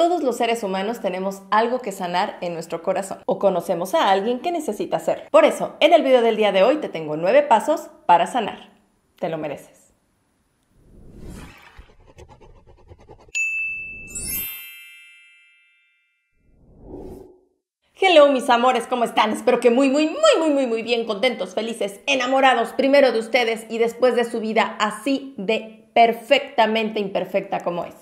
Todos los seres humanos tenemos algo que sanar en nuestro corazón o conocemos a alguien que necesita hacerlo. Por eso, en el video del día de hoy te tengo 9 pasos para sanar. Te lo mereces. Hello, mis amores, ¿cómo están? Espero que muy bien, contentos, felices, enamorados, primero de ustedes y después de su vida así de perfectamente imperfecta como es.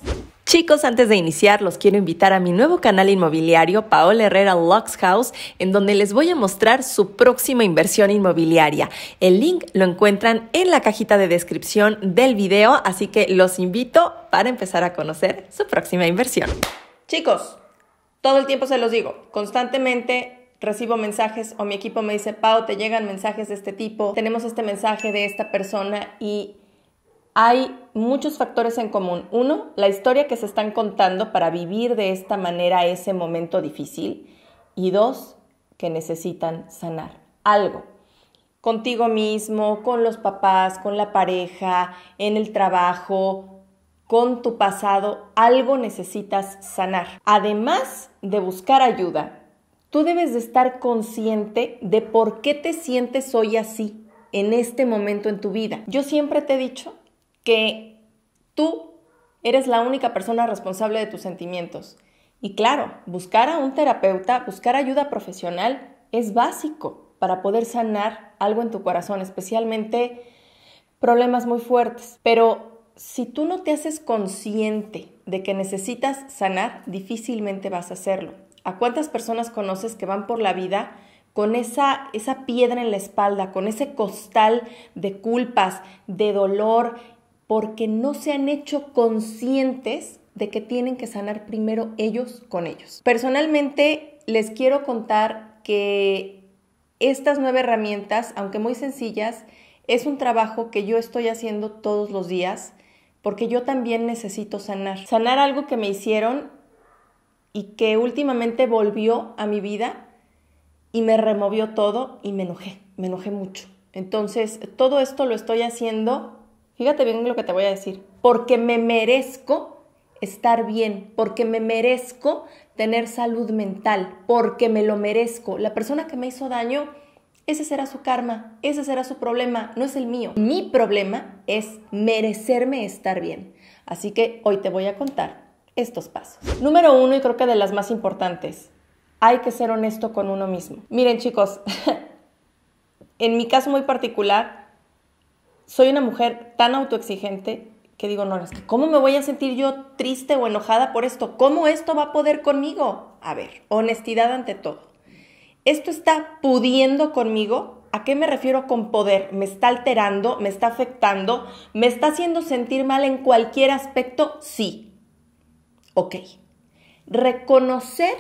Chicos, antes de iniciar, los quiero invitar a mi nuevo canal inmobiliario, Paola Herrera Lux House, en donde les voy a mostrar su próxima inversión inmobiliaria. El link lo encuentran en la cajita de descripción del video, así que los invito para empezar a conocer su próxima inversión. Chicos, todo el tiempo se los digo, constantemente recibo mensajes o mi equipo me dice, Pau, te llegan mensajes de este tipo, tenemos este mensaje de esta persona y hay muchos factores en común. Uno, la historia que se están contando para vivir de esta manera ese momento difícil. Y dos, que necesitan sanar algo. Contigo mismo, con los papás, con la pareja, en el trabajo, con tu pasado, algo necesitas sanar. Además de buscar ayuda, tú debes de estar consciente de por qué te sientes hoy así, en este momento en tu vida. Yo siempre te he dicho que tú eres la única persona responsable de tus sentimientos. Y claro, buscar a un terapeuta, buscar ayuda profesional es básico para poder sanar algo en tu corazón, especialmente problemas muy fuertes. Pero si tú no te haces consciente de que necesitas sanar, difícilmente vas a hacerlo. ¿A cuántas personas conoces que van por la vida con esa piedra en la espalda, con ese costal de culpas, de dolor, porque no se han hecho conscientes de que tienen que sanar primero ellos con ellos? Personalmente, les quiero contar que estas 9 herramientas, aunque muy sencillas, es un trabajo que yo estoy haciendo todos los días porque yo también necesito sanar. Sanar algo que me hicieron y que últimamente volvió a mi vida y me removió todo y me enojé mucho. Entonces, todo esto lo estoy haciendo. Fíjate bien lo que te voy a decir, porque me merezco estar bien, porque me merezco tener salud mental, porque me lo merezco. La persona que me hizo daño, ese será su karma, ese será su problema, no es el mío. Mi problema es merecerme estar bien. Así que hoy te voy a contar estos pasos. Número 1, y creo que de las más importantes, hay que ser honesto con uno mismo. Miren, chicos, en mi caso muy particular, soy una mujer tan autoexigente que digo, no, ¿cómo me voy a sentir yo triste o enojada por esto? ¿Cómo esto va a poder conmigo? A ver, honestidad ante todo. ¿Esto está pudiendo conmigo? ¿A qué me refiero con poder? ¿Me está alterando? ¿Me está afectando? ¿Me está haciendo sentir mal en cualquier aspecto? Sí. Ok. Reconocer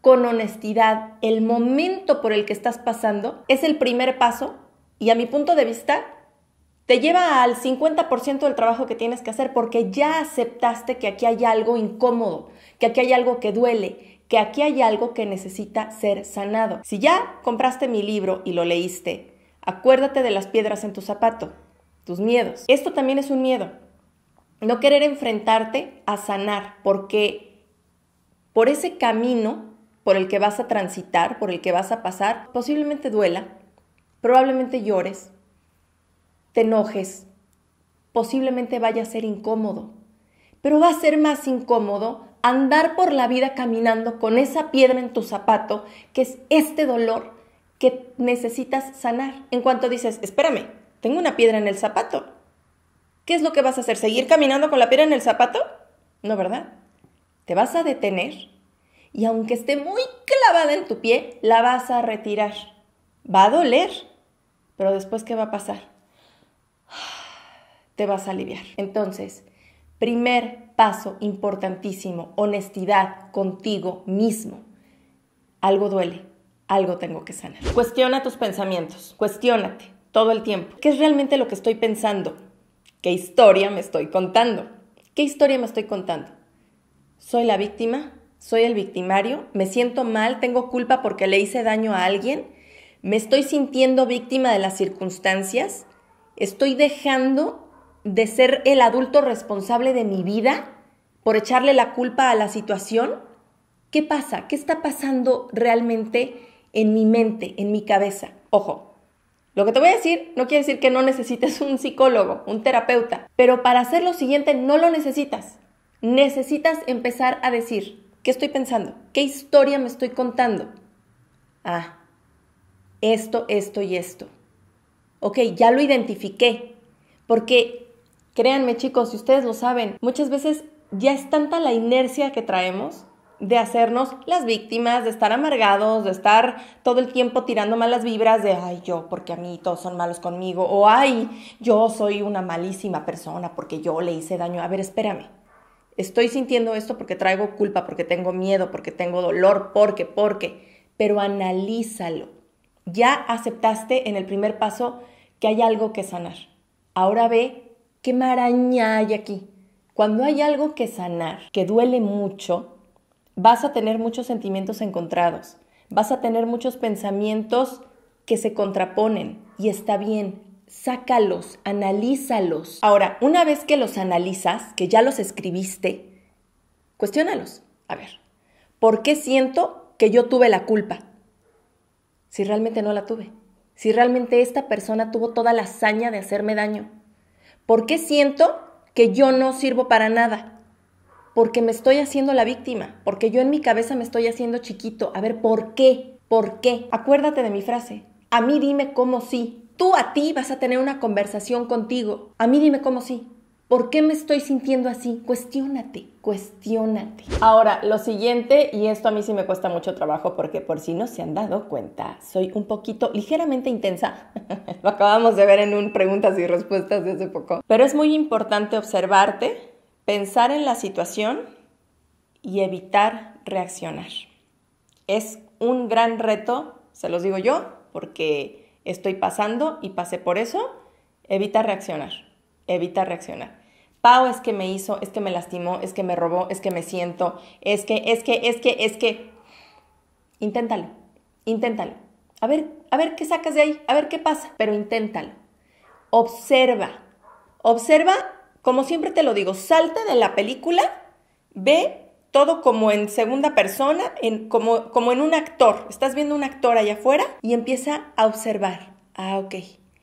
con honestidad el momento por el que estás pasando es el primer paso y a mi punto de vista te lleva al 50% del trabajo que tienes que hacer porque ya aceptaste que aquí hay algo incómodo, que aquí hay algo que duele, que aquí hay algo que necesita ser sanado. Si ya compraste mi libro y lo leíste, acuérdate de las piedras en tu zapato, tus miedos. Esto también es un miedo, no querer enfrentarte a sanar, porque por ese camino por el que vas a transitar, por el que vas a pasar, posiblemente duela, probablemente llores, te enojes, posiblemente vaya a ser incómodo, pero va a ser más incómodo andar por la vida caminando con esa piedra en tu zapato, que es este dolor que necesitas sanar. En cuanto dices, espérame, tengo una piedra en el zapato, ¿qué es lo que vas a hacer? ¿Seguir caminando con la piedra en el zapato? No, ¿verdad? Te vas a detener y aunque esté muy clavada en tu pie, la vas a retirar. Va a doler, pero después, ¿qué va a pasar? Te vas a aliviar. Entonces, primer paso importantísimo, honestidad contigo mismo. Algo duele, algo tengo que sanar. Cuestiona tus pensamientos, cuestiónate todo el tiempo. ¿Qué es realmente lo que estoy pensando? ¿Qué historia me estoy contando? ¿Qué historia me estoy contando? ¿Soy la víctima? ¿Soy el victimario? ¿Me siento mal? ¿Tengo culpa porque le hice daño a alguien? ¿Me estoy sintiendo víctima de las circunstancias? ¿Estoy dejando de ser el adulto responsable de mi vida ¿Por echarle la culpa a la situación? ¿Qué pasa? ¿Qué está pasando realmente en mi mente, en mi cabeza? Ojo, lo que te voy a decir no quiere decir que no necesites un psicólogo, un terapeuta, pero para hacer lo siguiente no lo necesitas. Necesitas empezar a decir, ¿qué estoy pensando? ¿Qué historia me estoy contando? Ah, esto, esto y esto. Ok, ya lo identifiqué. Porque, créanme chicos, si ustedes lo saben, muchas veces ya es tanta la inercia que traemos de hacernos las víctimas, de estar amargados, de estar todo el tiempo tirando malas vibras de ay, yo, porque a mí todos son malos conmigo, o ay, yo soy una malísima persona porque yo le hice daño. A ver, espérame. Estoy sintiendo esto porque traigo culpa, porque tengo miedo, porque tengo dolor, porque. Pero analízalo. Ya aceptaste en el primer paso que hay algo que sanar. Ahora ve qué maraña hay aquí. Cuando hay algo que sanar, que duele mucho, vas a tener muchos sentimientos encontrados, vas a tener muchos pensamientos que se contraponen y está bien, sácalos, analízalos. Ahora, una vez que los analizas, que ya los escribiste, cuestiónalos. A ver, ¿por qué siento que yo tuve la culpa? Si realmente no la tuve, si realmente esta persona tuvo toda la hazaña de hacerme daño. ¿Por qué siento que yo no sirvo para nada? Porque me estoy haciendo la víctima, porque yo en mi cabeza me estoy haciendo chiquito. A ver, ¿por qué? ¿Por qué? Acuérdate de mi frase. A mí dime cómo sí. Tú a ti vas a tener una conversación contigo. A mí dime cómo sí. ¿Por qué me estoy sintiendo así? Cuestiónate, cuestiónate. Ahora, lo siguiente, y esto a mí sí me cuesta mucho trabajo porque por si no se han dado cuenta, soy un poquito ligeramente intensa. Lo acabamos de ver en un preguntas y respuestas de hace poco. Pero es muy importante observarte, pensar en la situación y evitar reaccionar. Es un gran reto, se los digo yo, porque estoy pasando y pasé por eso. Evita reaccionar, evita reaccionar. Pau, es que me hizo, es que me lastimó, es que me robó, es que me siento, es que... Inténtalo, inténtalo. A ver qué sacas de ahí, a ver qué pasa, pero inténtalo. Observa. Como siempre te lo digo, salta de la película, ve todo como en segunda persona, como en un actor. Estás viendo un actor allá afuera y empieza a observar. Ah, ok.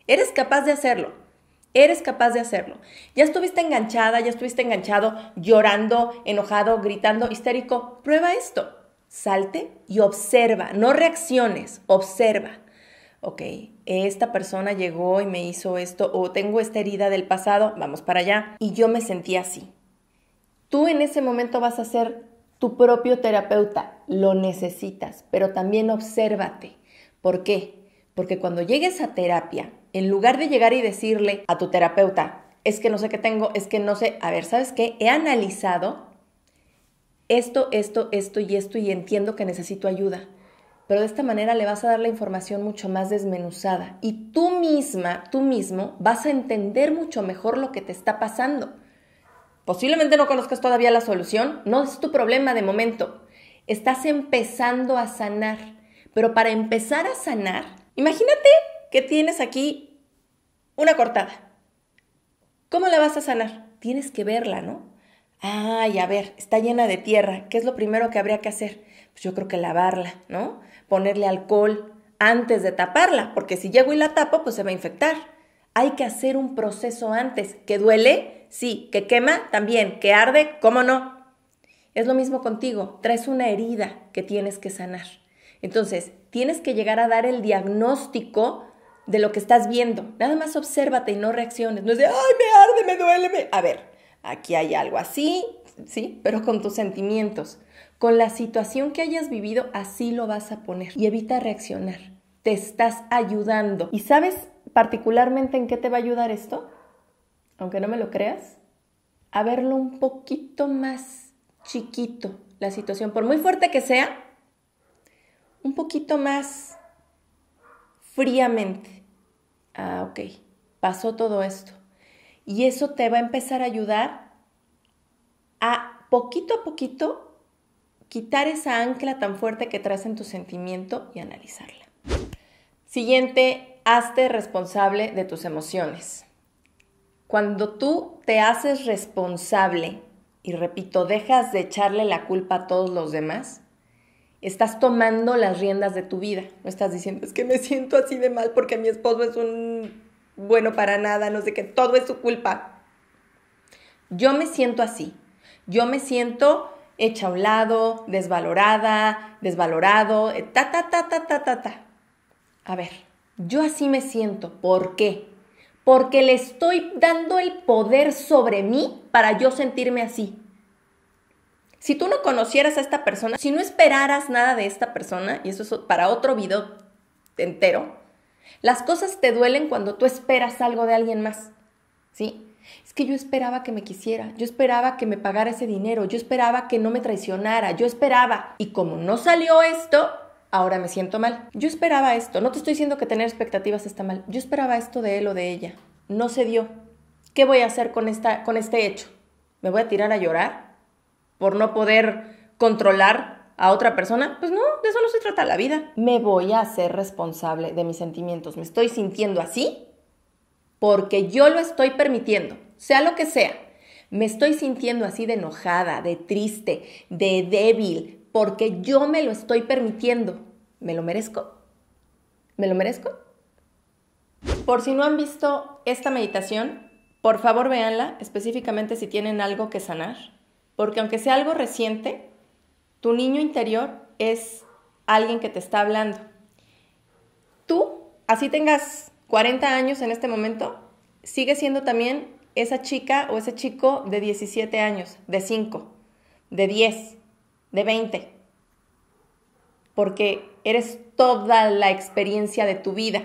Eres capaz de hacerlo. Eres capaz de hacerlo. Ya estuviste enganchada, ya estuviste enganchado, llorando, enojado, gritando, histérico. Prueba esto. Salte y observa. No reacciones, observa. Ok, esta persona llegó y me hizo esto, o tengo esta herida del pasado, vamos para allá, y yo me sentí así. Tú en ese momento vas a ser tu propio terapeuta, lo necesitas, pero también obsérvate. ¿Por qué? Porque cuando llegues a terapia, en lugar de llegar y decirle a tu terapeuta, es que no sé qué tengo, es que no sé, a ver, ¿sabes qué? He analizado esto y entiendo que necesito ayuda. Pero de esta manera le vas a dar la información mucho más desmenuzada y tú mismo vas a entender mucho mejor lo que te está pasando. Posiblemente no conozcas todavía la solución, no es tu problema de momento. Estás empezando a sanar, pero para empezar a sanar, imagínate que tienes aquí una cortada. ¿Cómo la vas a sanar? Tienes que verla, ¿no? Ay, a ver, está llena de tierra. ¿Qué es lo primero que habría que hacer? Pues yo creo que lavarla, ¿no? Ponerle alcohol antes de taparla, porque si llego y la tapo, pues se va a infectar. Hay que hacer un proceso antes. ¿Que duele? Sí. ¿Que quema? También. ¿Que arde? ¿Cómo no? Es lo mismo contigo. Traes una herida que tienes que sanar. Entonces, tienes que llegar a dar el diagnóstico de lo que estás viendo. Nada más obsérvate y no reacciones. No es de, ¡ay, me arde, me duele! A ver. Aquí hay algo así, sí, pero con tus sentimientos, con la situación que hayas vivido, así lo vas a poner. Y evita reaccionar. Te estás ayudando. ¿Y sabes particularmente en qué te va a ayudar esto? Aunque no me lo creas, a verlo un poquito más chiquito, la situación. Por muy fuerte que sea, un poquito más fríamente. Ah, ok, pasó todo esto. Y eso te va a empezar a ayudar a poquito quitar esa ancla tan fuerte que traes en tu sentimiento y analizarla. Siguiente, hazte responsable de tus emociones. Cuando tú te haces responsable y repito, dejas de echarle la culpa a todos los demás, estás tomando las riendas de tu vida. No estás diciendo, es que me siento así de mal porque mi esposo es un bueno para nada, no sé qué, todo es su culpa. Yo me siento así. Yo me siento hecha a un lado, desvalorada, desvalorado, ta. A ver, yo así me siento. ¿Por qué? Porque le estoy dando el poder sobre mí para yo sentirme así. Si tú no conocieras a esta persona, si no esperaras nada de esta persona, y eso es para otro video entero, las cosas te duelen cuando tú esperas algo de alguien más, ¿sí? Es que yo esperaba que me quisiera, yo esperaba que me pagara ese dinero, yo esperaba que no me traicionara, yo esperaba. Y como no salió esto, ahora me siento mal. Yo esperaba esto. No te estoy diciendo que tener expectativas está mal. Yo esperaba esto de él o de ella. No se dio. ¿Qué voy a hacer con este hecho? ¿Me voy a tirar a llorar por no poder controlar a otra persona? Pues no, de eso no se trata la vida. Me voy a hacer responsable de mis sentimientos. ¿Me estoy sintiendo así? Porque yo lo estoy permitiendo, sea lo que sea. Me estoy sintiendo así de enojada, de triste, de débil, porque yo me lo estoy permitiendo. ¿Me lo merezco? ¿Me lo merezco? Por si no han visto esta meditación, por favor véanla, específicamente si tienen algo que sanar, porque aunque sea algo reciente, tu niño interior es alguien que te está hablando. Tú, así tengas 40 años en este momento, sigue siendo también esa chica o ese chico de 17 años, de 5, de 10, de 20. Porque eres toda la experiencia de tu vida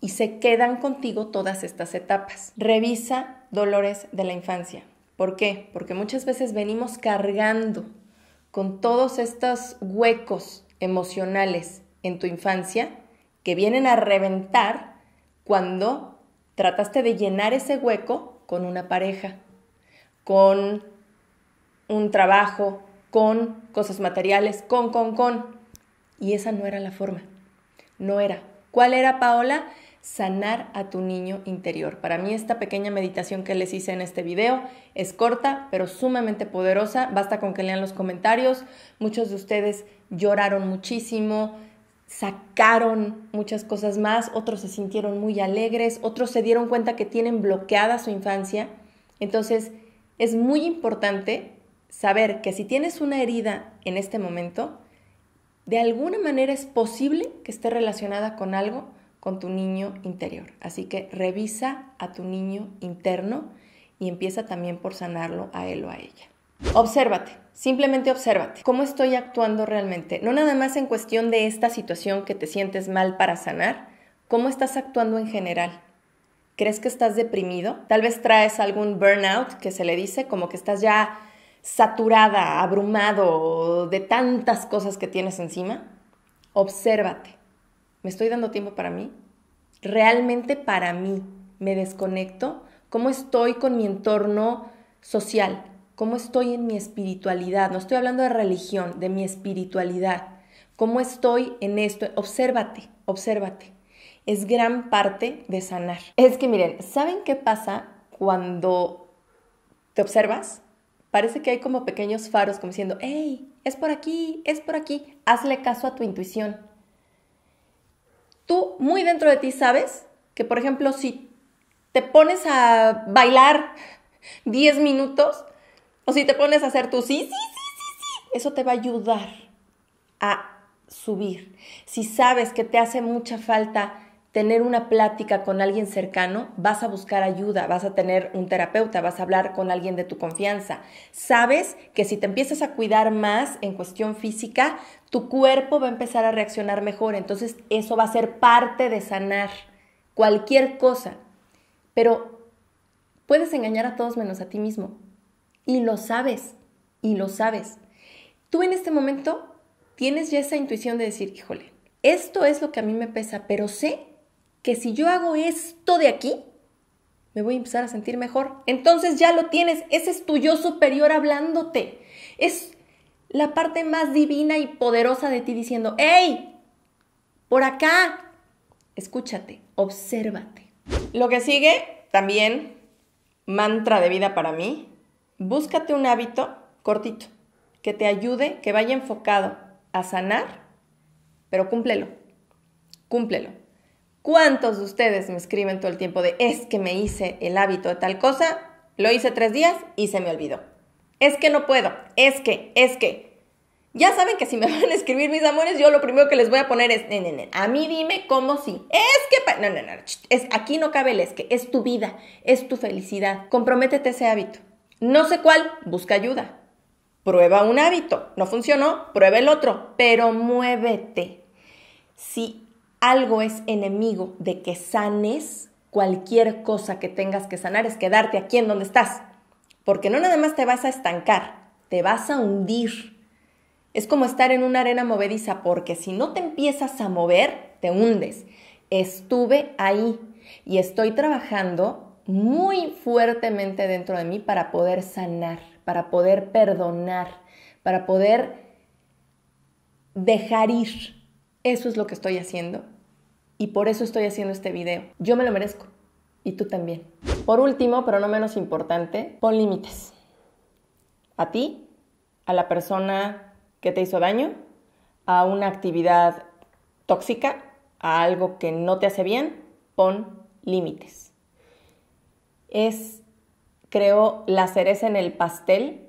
y se quedan contigo todas estas etapas. Revisa dolores de la infancia. ¿Por qué? Porque muchas veces venimos cargando con todos estos huecos emocionales en tu infancia que vienen a reventar cuando trataste de llenar ese hueco con una pareja, con un trabajo, con cosas materiales, con. Y esa no era la forma, no era. ¿Cuál era, Paola? Sanar a tu niño interior. Para mí esta pequeña meditación que les hice en este video es corta, pero sumamente poderosa. Basta con que lean los comentarios. Muchos de ustedes lloraron muchísimo, sacaron muchas cosas más, otros se sintieron muy alegres, otros se dieron cuenta que tienen bloqueada su infancia. Entonces, es muy importante saber que si tienes una herida en este momento, de alguna manera es posible que esté relacionada con algo, con tu niño interior. Así que revisa a tu niño interno y empieza también por sanarlo a él o a ella. Obsérvate, simplemente obsérvate. ¿Cómo estoy actuando realmente? No nada más en cuestión de esta situación que te sientes mal para sanar. ¿Cómo estás actuando en general? ¿Crees que estás deprimido? Tal vez traes algún burnout, que se le dice, como que estás ya saturada, abrumado de tantas cosas que tienes encima. Obsérvate. ¿Me estoy dando tiempo para mí? ¿Realmente para mí me desconecto? ¿Cómo estoy con mi entorno social? ¿Cómo estoy en mi espiritualidad? No estoy hablando de religión, de mi espiritualidad. ¿Cómo estoy en esto? Obsérvate, obsérvate. Es gran parte de sanar. Es que miren, ¿saben qué pasa cuando te observas? Parece que hay como pequeños faros como diciendo, ¡hey! Es por aquí, es por aquí. Hazle caso a tu intuición. Tú muy dentro de ti sabes que, por ejemplo, si te pones a bailar 10 minutos... o si te pones a hacer tu sí, eso te va a ayudar a subir. Si sabes que te hace mucha falta tener una plática con alguien cercano, vas a buscar ayuda, vas a tener un terapeuta, vas a hablar con alguien de tu confianza. Sabes que si te empiezas a cuidar más en cuestión física, tu cuerpo va a empezar a reaccionar mejor. Entonces, eso va a ser parte de sanar cualquier cosa. Pero puedes engañar a todos menos a ti mismo. Y lo sabes, y lo sabes. Tú en este momento tienes ya esa intuición de decir, híjole, esto es lo que a mí me pesa, pero sé que si yo hago esto de aquí, me voy a empezar a sentir mejor. Entonces ya lo tienes, ese es tu yo superior hablándote. Es la parte más divina y poderosa de ti diciendo, ¡hey! ¡Por acá! Escúchate, obsérvate. Lo que sigue, también, mantra de vida para mí. Búscate un hábito cortito, que te ayude, que vaya enfocado a sanar, pero cúmplelo, cúmplelo. ¿Cuántos de ustedes me escriben todo el tiempo de es que me hice el hábito de tal cosa, lo hice 3 días y se me olvidó? Es que no puedo, es que. Ya saben que si me van a escribir, mis amores, yo lo primero que les voy a poner es, a mí dime cómo sí. Es que, aquí no cabe el es que, es tu vida, es tu felicidad. Comprométete ese hábito. No sé cuál, busca ayuda. Prueba un hábito, no funcionó, prueba el otro, pero muévete. Si algo es enemigo de que sanes, cualquier cosa que tengas que sanar es quedarte aquí en donde estás. Porque no nada más te vas a estancar, te vas a hundir. Es como estar en una arena movediza, porque si no te empiezas a mover, te hundes. Estuve ahí y estoy trabajando muy fuertemente dentro de mí para poder sanar, para poder perdonar, para poder dejar ir. Eso es lo que estoy haciendo y por eso estoy haciendo este video. Yo me lo merezco. Y tú también. Por último, pero no menos importante, pon límites. A ti, a la persona que te hizo daño, a una actividad tóxica, a algo que no te hace bien, pon límites. Es, creo, la cereza en el pastel,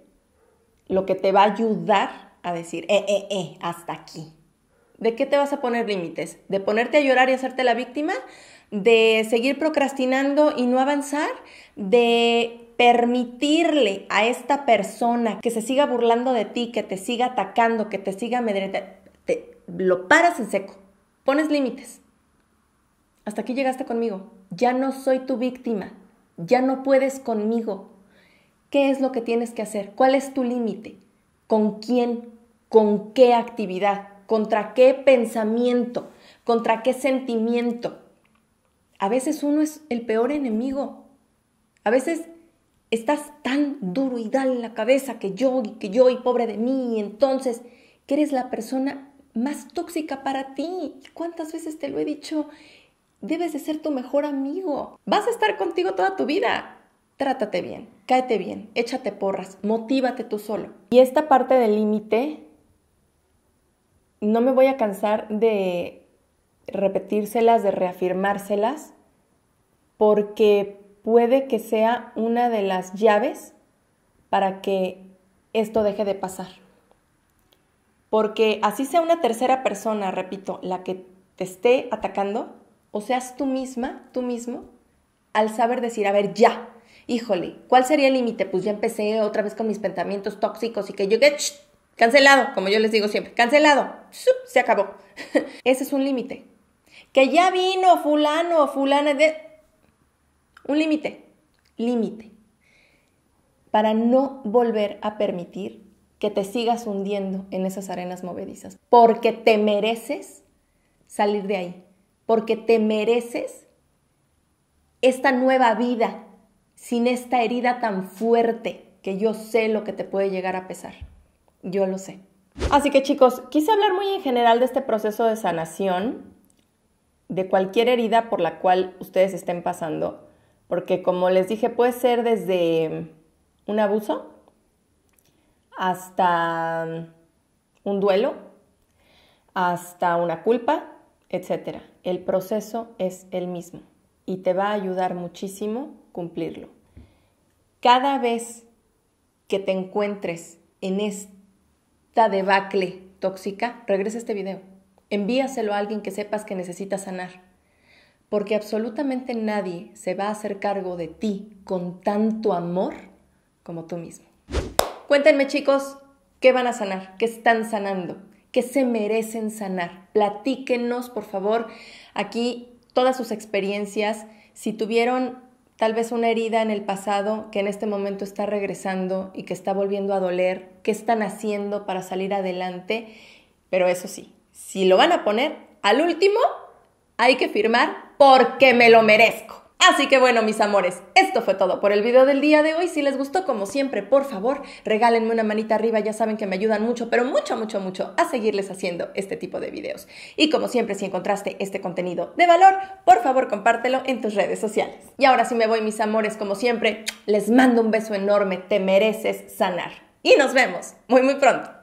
lo que te va a ayudar a decir, hasta aquí. ¿De qué te vas a poner límites? ¿De ponerte a llorar y hacerte la víctima? ¿De seguir procrastinando y no avanzar? ¿De permitirle a esta persona que se siga burlando de ti, que te siga atacando, que te siga amedrentando? Lo paras en seco, pones límites. Hasta aquí llegaste conmigo. Ya no soy tu víctima, ya no puedes conmigo. ¿Qué es lo que tienes que hacer? ¿Cuál es tu límite? ¿Con quién? ¿Con qué actividad? ¿Contra qué pensamiento? ¿Contra qué sentimiento? A veces uno es el peor enemigo. A veces estás tan duro y dale en la cabeza que yo y pobre de mí. Y entonces, que eres la persona más tóxica para ti. ¿Cuántas veces te lo he dicho? Debes de ser tu mejor amigo. Vas a estar contigo toda tu vida. Trátate bien, cáete bien, échate porras, motívate tú solo. Y esta parte del límite, no me voy a cansar de repetírselas, de reafirmárselas, porque puede que sea una de las llaves para que esto deje de pasar. Porque así sea una tercera persona, repito, la que te esté atacando, o seas tú misma, tú mismo, al saber decir, a ver, ya, híjole, ¿cuál sería el límite? Pues ya empecé otra vez con mis pensamientos tóxicos y que yo cancelado, como yo les digo siempre, cancelado, se acabó. Ese es un límite. Que ya vino fulano o fulana de... Un límite, límite. Para no volver a permitir que te sigas hundiendo en esas arenas movedizas. Porque te mereces salir de ahí. Porque te mereces esta nueva vida sin esta herida tan fuerte que yo sé lo que te puede llegar a pesar. Yo lo sé. Así que chicos, quise hablar muy en general de este proceso de sanación, de cualquier herida por la cual ustedes estén pasando, porque como les dije, puede ser desde un abuso hasta un duelo, hasta una culpa, etc. El proceso es el mismo y te va a ayudar muchísimo cumplirlo. Cada vez que te encuentres en esta debacle tóxica, regresa este video. Envíaselo a alguien que sepas que necesita sanar. Porque absolutamente nadie se va a hacer cargo de ti con tanto amor como tú mismo. Cuéntenme, chicos, ¿qué van a sanar? ¿Qué están sanando? ¿Qué se merecen sanar? Platíquenos, por favor, aquí todas sus experiencias. Si tuvieron tal vez una herida en el pasado que en este momento está regresando y que está volviendo a doler. ¿Qué están haciendo para salir adelante? Pero eso sí, si lo van a poner al último, hay que firmar porque me lo merezco. Así que bueno, mis amores, esto fue todo por el video del día de hoy. Si les gustó, como siempre, por favor, regálenme una manita arriba. Ya saben que me ayudan mucho, pero mucho, mucho, mucho a seguirles haciendo este tipo de videos. Y como siempre, si encontraste este contenido de valor, por favor, compártelo en tus redes sociales. Y ahora sí me voy, mis amores, como siempre, les mando un beso enorme. Te mereces sanar. y nos vemos muy pronto.